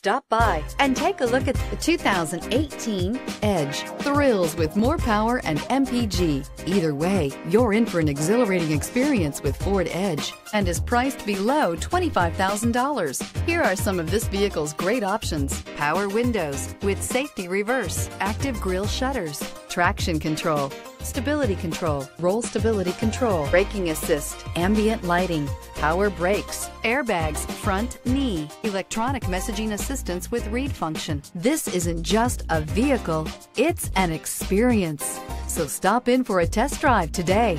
Stop by and take a look at the 2018 Edge. Thrills with more power and MPG. Either way, you're in for an exhilarating experience with Ford Edge, and is priced below $25,000. Here are some of this vehicle's great options: power windows with safety reverse, active grille shutters, traction control, stability control, roll stability control, braking assist, ambient lighting, power brakes, airbags, front knee, electronic messaging assistance with read function. This isn't just a vehicle, it's an experience. So stop in for a test drive today.